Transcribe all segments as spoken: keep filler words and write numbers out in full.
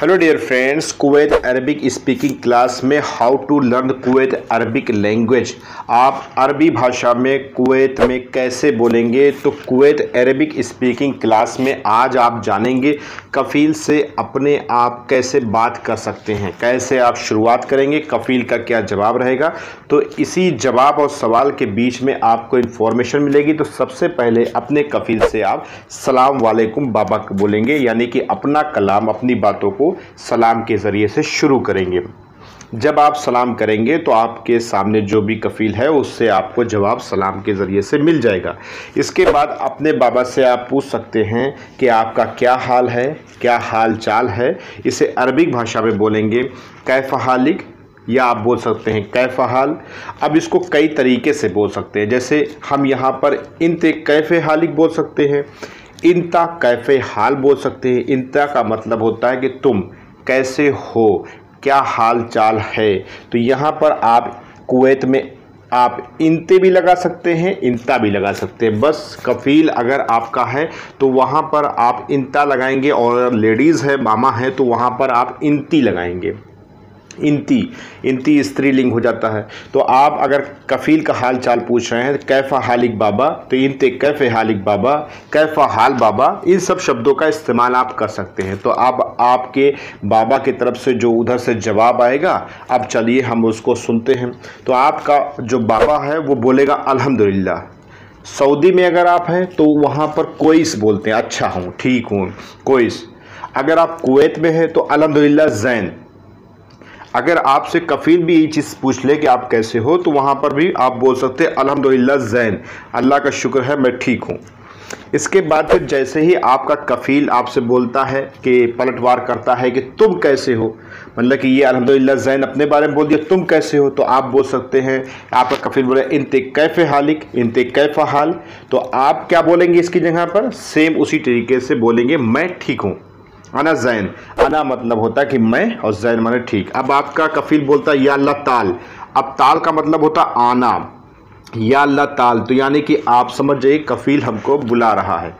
Hello dear friends, Kuwait Arabic speaking class में how to learn Kuwait Arabic language. आप अरबी भाषा में कुवैत में कैसे बोलेंगे, तो कुवैत अरबिक स्पीकिंग क्लास में आज आप जानेंगे कफ़ील से अपने आप कैसे बात कर सकते हैं, कैसे आप शुरुआत करेंगे, कफ़ील का क्या जवाब रहेगा। तो इसी जवाब और सवाल के बीच में आपको इन्फॉर्मेशन मिलेगी। तो सबसे पहले अपने कफ़ील से आप सलाम वालेकुम बाबा बोलेंगे, यानी कि अपना कलाम अपनी बातों को सलाम के ज़रिए से शुरू करेंगे। जब आप सलाम करेंगे तो आपके सामने जो भी कफ़ील है उससे आपको जवाब सलाम के ज़रिए से मिल जाएगा। इसके बाद अपने बाबा से आप पूछ सकते हैं कि आपका क्या हाल है, क्या हाल चाल है। इसे अरबिक भाषा में बोलेंगे कैफ़ हालिक, या आप बोल सकते हैं कैफ़ हाल। अब इसको कई तरीके से बोल सकते हैं, जैसे हम यहाँ पर इंते कैफ़ हालिक बोल सकते हैं, इंता कैफ़े हाल बोल सकते हैं। इंता का मतलब होता है कि तुम कैसे हो, क्या हाल चाल है। तो यहाँ पर आप कुवैत में आप इंते भी लगा सकते हैं, इंता भी लगा सकते हैं। बस कफ़ील अगर आपका है तो वहाँ पर आप इंता लगाएंगे, और लेडीज़ है मामा है तो वहाँ पर आप इंती लगाएंगे। इंती इंती स्त्रीलिंग हो जाता है। तो आप अगर कफ़ील का हाल चाल पूछ रहे हैं कैफ़ा हालिक बाबा, तो इंते कैफ़े हालिक बाबा, कैफ़ा हाल बाबा, इन सब शब्दों का इस्तेमाल आप कर सकते हैं। तो आप आपके बाबा की तरफ से जो उधर से जवाब आएगा, अब चलिए हम उसको सुनते हैं। तो आपका जो बाबा है वो बोलेगा अल्हम्दुलिल्लाह। सऊदी में अगर आप हैं तो वहाँ पर कोइस बोलते हैं, अच्छा हूँ, ठीक हूँ, कोइस। अगर आप कुवैत में हैं तो अल्हम्दुलिल्लाह जैन। अगर आपसे कफ़ील भी यही चीज़ पूछ ले कि आप कैसे हो, तो वहाँ पर भी आप बोल सकते हैं अल्हम्दुलिल्लाह जैन, अल्लाह का शुक्र है मैं ठीक हूँ। इसके बाद फिर जैसे ही आपका कफ़ील आपसे बोलता है कि पलटवार करता है कि तुम कैसे हो, मतलब कि ये अल्हम्दुलिल्लाह जैन अपने बारे में बोल दिया, तुम कैसे हो, तो आप बोल सकते हैं, आपका कफ़ील बोले इंते कैफ़े हालिक, इंते कैफ़ा हाल। तो आप क्या बोलेंगे इसकी जगह पर, सेम उसी तरीके से बोलेंगे मैं ठीक हूँ, अना जैन। अना मतलब होता है कि मैं, और जैन माने ठीक। अब आपका कफ़ील बोलता है या अल्लाह ताल। अब ताल का मतलब होता है आना, या अल्लाह ताल। तो यानी कि आप समझ जाइए कफ़ील हमको बुला रहा है।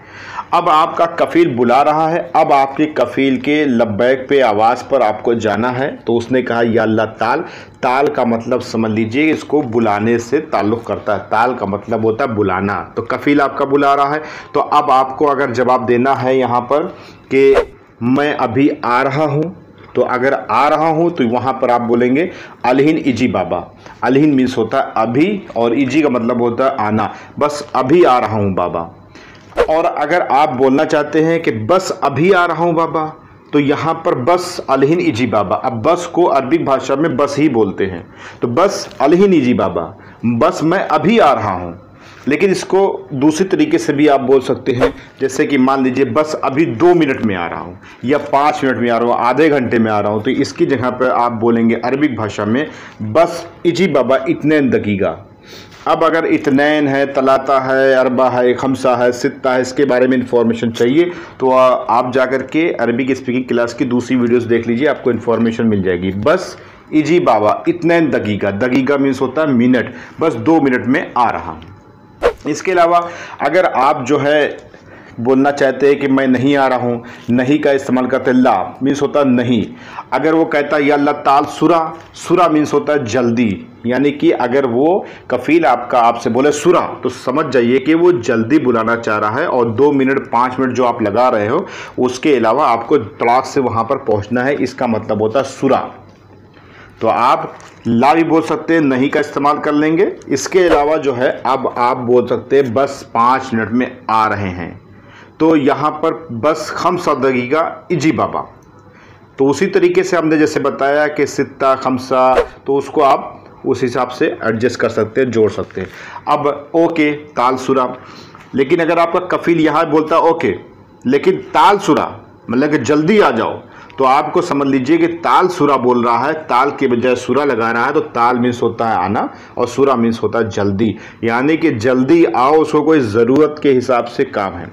अब आपका कफ़ील बुला रहा है, अब आपके कफ़ील के लब्बैक पे आवाज़ पर आपको जाना है। तो उसने कहा या अल्लाह ताल। ताल का मतलब समझ लीजिए इसको बुलाने से ताल्लुक़ करता है, ताल का मतलब होता है बुलाना। तो कफ़ील आपका बुला रहा है, तो अब आपको अगर जवाब देना है यहाँ पर कि मैं अभी आ रहा हूँ, तो अगर आ रहा हूँ तो वहाँ पर आप बोलेंगे अलहिन इजी बाबा। अलहिन मीन्स होता है अभी, और इजी का मतलब होता है आना। बस अभी आ रहा हूँ बाबा। और अगर आप बोलना चाहते हैं कि बस अभी आ रहा हूँ बाबा, तो यहाँ पर बस अलहिन इजी बाबा। अब बस को अरबिक भाषा में बस ही बोलते हैं, तो बस अलहिन इजी बाबा, बस मैं अभी आ रहा हूँ। लेकिन इसको दूसरे तरीके से भी आप बोल सकते हैं, जैसे कि मान लीजिए बस अभी दो मिनट में आ रहा हूँ, या पाँच मिनट में आ रहा हूँ, आधे घंटे में आ रहा हूँ। तो इसकी जगह पर आप बोलेंगे अरबिक भाषा में बस इजी बाबा इतनैन दकीका। अब अगर इतनैन है, तलाता है, अरबा है, खमसा है, सित्ता है, इसके बारे में इंफॉर्मेशन चाहिए तो आप जाकर के अरबिक स्पीकिंग क्लास की दूसरी वीडियोस देख लीजिए, आपको इन्फॉर्मेशन मिल जाएगी। बस इजी बाबा इतनैन दकीका। दकीका मीन्स होता है मिनट, बस दो मिनट में आ रहा हूँ। इसके अलावा अगर आप जो है बोलना चाहते हैं कि मैं नहीं आ रहा हूँ, नहीं का इस्तेमाल करते, ला मीन्स होता नहीं। अगर वो कहता है या अल्लाह ताल सुरा, सुरा मीन्स होता है जल्दी, यानी कि अगर वो कफ़ील आपका आपसे बोले सुरा, तो समझ जाइए कि वो जल्दी बुलाना चाह रहा है। और दो मिनट पाँच मिनट जो आप लगा रहे हो, उसके अलावा आपको तड़ाक से वहाँ पर पहुँचना है, इसका मतलब होता है सुरा। तो आप ला भी बोल सकते हैं, नहीं का इस्तेमाल कर लेंगे। इसके अलावा जो है अब आप बोल सकते हैं बस पाँच मिनट में आ रहे हैं, तो यहाँ पर बस खमसा दकीका इजी बाबा। तो उसी तरीके से हमने जैसे बताया कि सित्ता खमसा, तो उसको आप उस हिसाब से एडजस्ट कर सकते हैं, जोड़ सकते हैं। अब ओके ताल सुरा, लेकिन अगर आपका कफ़ील यहाँ बोलता है ओके लेकिन ताल सुरा, मतलब कि जल्दी आ जाओ, तो आपको समझ लीजिए कि ताल सुरा बोल रहा है, ताल के बजाय सुरा लगा रहा है। तो ताल मीन्स होता है आना, और सुरा मीन्स होता है जल्दी, यानी कि जल्दी आओ, उसको कोई ज़रूरत के हिसाब से काम है।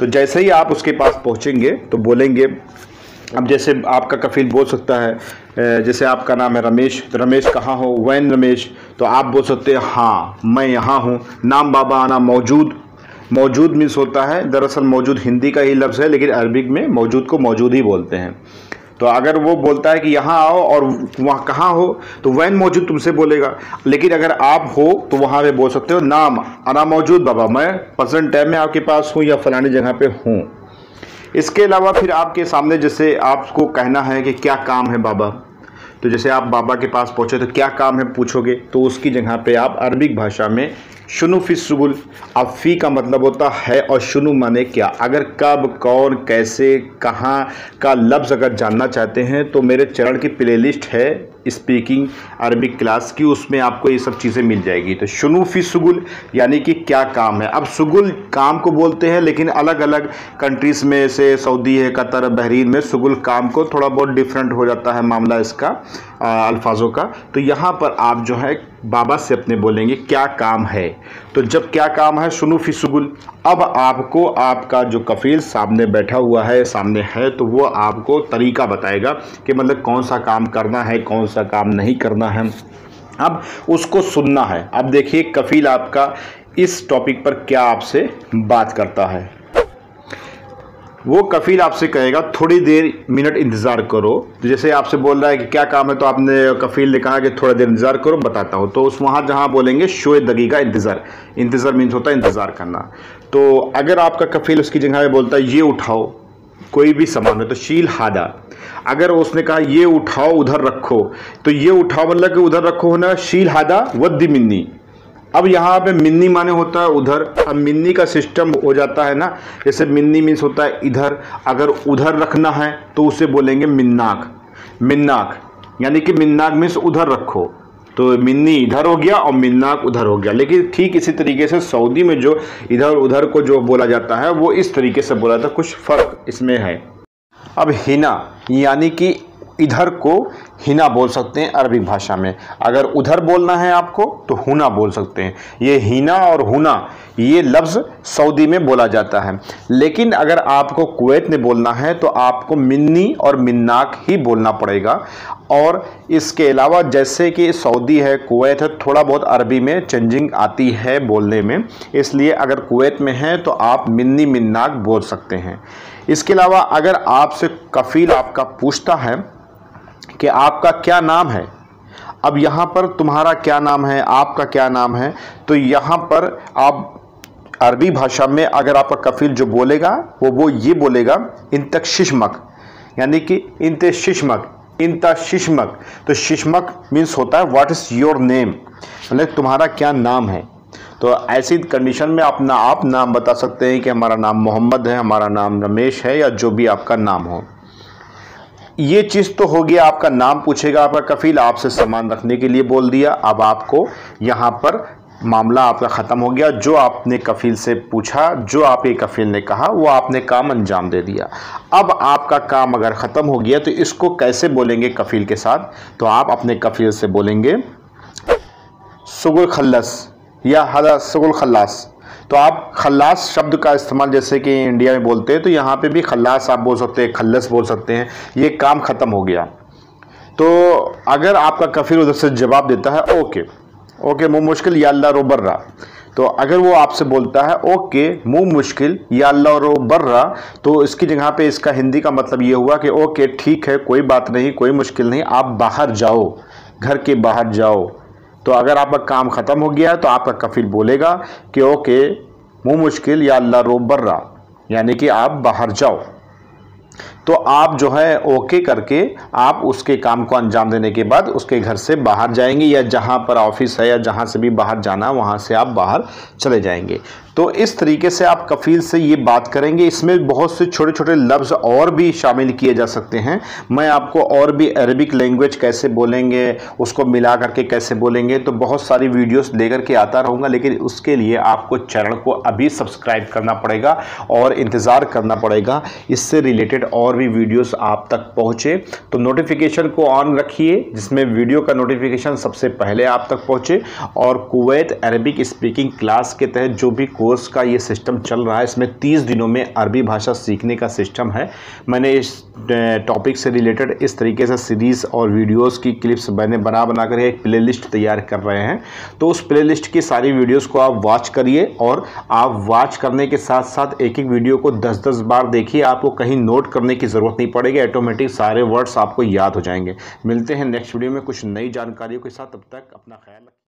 तो जैसे ही आप उसके पास पहुँचेंगे तो बोलेंगे, अब जैसे आपका कफ़ील बोल सकता है, जैसे आपका नाम है रमेश, तो रमेश कहाँ हो, वैन रमेश, तो आप बोल सकते हैं हाँ मैं यहाँ हूँ। नाम बाबा आना मौजूद, मौजूद मीन्स होता है, दरअसल मौजूद हिंदी का ही लफ्ज़ है, लेकिन अरबिक में मौजूद को मौजूद ही बोलते हैं। तो अगर वो बोलता है कि यहाँ आओ और वहाँ कहाँ हो तो वैन मौजूद तुमसे बोलेगा, लेकिन अगर आप हो तो वहाँ पे बोल सकते हो नाम आना मौजूद, बाबा मैं प्रेजेंट टाइम में आपके पास हूँ या फलानी जगह पे हूँ। इसके अलावा फिर आपके सामने जैसे आपको कहना है कि क्या काम है बाबा, तो जैसे आप बाबा के पास पहुँचे तो क्या काम है पूछोगे, तो उसकी जगह पे आप अरबिक भाषा में शुनु फी सुबुल, अब फ़ी का मतलब होता है और शुनु माने क्या। अगर कब कौन कैसे कहाँ का लफ्ज़ अगर जानना चाहते हैं तो मेरे चैनल की प्लेलिस्ट है स्पीकिंग अरबिक क्लास की, उसमें आपको ये सब चीज़ें मिल जाएगी। तो शुनु फी सुगुल यानी कि क्या काम है। अब सुगुल काम को बोलते हैं, लेकिन अलग अलग कंट्रीज़ में से सऊदी है, कतर, बहरीन में सुगुल काम को थोड़ा बहुत डिफरेंट हो जाता है मामला इसका आ, अल्फाजों का। तो यहाँ पर आप जो है बाबा से अपने बोलेंगे क्या काम है। तो जब क्या काम है शुनु फी सुगुल, अब आपको आपका जो कफील सामने बैठा हुआ है सामने है तो वो आपको तरीका बताएगा कि मतलब कौन सा काम करना है कौन सा काम नहीं करना है, अब उसको सुनना है। अब देखिए कफील आपका इस टॉपिक पर क्या आपसे बात करता है। वो कफील आपसे कहेगा थोड़ी देर मिनट इंतज़ार करो, जैसे आपसे बोल रहा है कि क्या काम है तो आपने कफील ने कहा कि थोड़ा देर इंतज़ार करो बताता हूँ, तो उस वहाँ जहाँ बोलेंगे शोए दगीगा इंतज़ार, इंतज़ार मीन्स होता है इंतज़ार करना। तो अगर आपका कफील उसकी जगह में बोलता है ये उठाओ कोई भी सामान है तो शील हादा, अगर उसने कहा ये उठाओ उधर रखो तो ये उठाओ मतलब कि उधर रखो होना शील हादा वद्दी मिन्नी। अब यहाँ पे मिन्नी माने होता है उधर, अब मिन्नी का सिस्टम हो जाता है ना, जैसे मिन्नी मीन्स होता है इधर, अगर उधर रखना है तो उसे बोलेंगे मिन्नाक, मिन्नाक यानी कि मिन्नाक मीन्स उधर रखो, तो मिन्नी इधर हो गया और मिन्नाक उधर हो गया। लेकिन ठीक इसी तरीके से सऊदी में जो इधर उधर को जो बोला जाता है वो इस तरीके से बोला जाता है, कुछ फ़र्क इसमें है। अब हिना यानी कि इधर को हिना बोल सकते हैं अरबी भाषा में, अगर उधर बोलना है आपको तो हुना बोल सकते हैं। ये हिना और हुना ये लफ्ज़ सऊदी में बोला जाता है, लेकिन अगर आपको कुवैत में बोलना है तो आपको मिन्नी और मिन्नाक ही बोलना पड़ेगा। और इसके अलावा जैसे कि सऊदी है कुवैत है थोड़ा बहुत अरबी में चेंजिंग आती है बोलने में, इसलिए अगर कुवैत में हैं तो आप मिन्नी मिन्नाक बोल सकते हैं। इसके अलावा अगर आपसे कफील आपका पूछता है कि आपका क्या नाम है, अब यहाँ पर तुम्हारा क्या नाम है आपका क्या नाम है, तो यहाँ पर आप अरबी भाषा में अगर आपका कफील जो बोलेगा वो वो ये बोलेगा इंतक शिशमक यानी कि इंते शिशमक, इंता शिशमक। तो शिशमक मीन्स होता है व्हाट इज़ योर नेम मतलब तुम्हारा क्या नाम है। तो ऐसी कंडीशन में अपना आप नाम बता सकते हैं कि हमारा नाम मोहम्मद है, हमारा नाम रमेश है, या जो भी आपका नाम हो। ये चीज़ तो हो गया, आपका नाम पूछेगा आपका कफील, आपसे सामान रखने के लिए बोल दिया। अब आपको यहाँ पर मामला आपका ख़त्म हो गया, जो आपने कफील से पूछा जो आपके कफील ने कहा वो आपने काम अंजाम दे दिया। अब आपका काम अगर ख़त्म हो गया तो इसको कैसे बोलेंगे कफील के साथ, तो आप अपने कफील से बोलेंगे सुगुल खल्लस या हदा सुगुल खल्लास। तो आप खल्लास शब्द का इस्तेमाल जैसे कि इंडिया में बोलते हैं तो यहाँ पे भी खल्लास आप बोल सकते हैं, खल्लस बोल सकते हैं, ये काम ख़त्म हो गया। तो अगर आपका कफील उधर से जवाब देता है ओके ओके मुँह मुश्किल या अल्लाह रो बर्रा, तो अगर वो आपसे बोलता है ओके मुँह मुश्किल या अल्लाह रो बर्रा, तो इसकी जगह पे इसका हिंदी का मतलब ये हुआ कि ओके ठीक है कोई बात नहीं कोई मुश्किल नहीं, आप बाहर जाओ घर के बाहर जाओ। तो अगर आपका काम ख़त्म हो गया है तो आपका कफील बोलेगा कि ओके मुँह मुश्किल या अल्लाह रो बर्रा यानी कि आप बाहर जाओ। तो आप जो है ओके करके आप उसके काम को अंजाम देने के बाद उसके घर से बाहर जाएंगे, या जहाँ पर ऑफिस है या जहाँ से भी बाहर जाना वहाँ से आप बाहर चले जाएंगे। तो इस तरीके से आप कफील से ये बात करेंगे। इसमें बहुत से छोटे छोटे लफ्ज़ और भी शामिल किए जा सकते हैं, मैं आपको और भी अरबिक लैंग्वेज कैसे बोलेंगे उसको मिला करके कैसे बोलेंगे तो बहुत सारी वीडियोस लेकर के आता रहूँगा, लेकिन उसके लिए आपको चैनल को अभी सब्सक्राइब करना पड़ेगा और इंतज़ार करना पड़ेगा इससे रिलेटेड और भी वीडियोस आप तक पहुँचे। तो नोटिफिकेशन को ऑन रखिए जिसमें वीडियो का नोटिफिकेशन सबसे पहले आप तक पहुँचे। और कुवैत अरबिक स्पीकिंग क्लास के तहत जो भी कोर्स का ये सिस्टम चल रहा है। इसमें तीस दिनों में अरबी भाषा सीखने का सिस्टम है। मैंने इस टॉपिक से रिलेटेड इस तरीके से सीरीज़ और वीडियोस की क्लिप्स मैंने बना बना कर एक प्लेलिस्ट तैयार कर रहे हैं। तो उस प्लेलिस्ट की सारी वीडियोस को आप वॉच करिए और आप वॉच करने के साथ साथ एक एक वीडियो को दस दस बार देखिए। आपको कहीं नोट करने की ज़रूरत नहीं पड़ेगी, ऑटोमेटिक सारे वर्ड्स आपको याद हो जाएंगे। मिलते हैं नेक्स्ट वीडियो में कुछ नई जानकारियों के साथ। तब तक अपना ख्याल रखिए।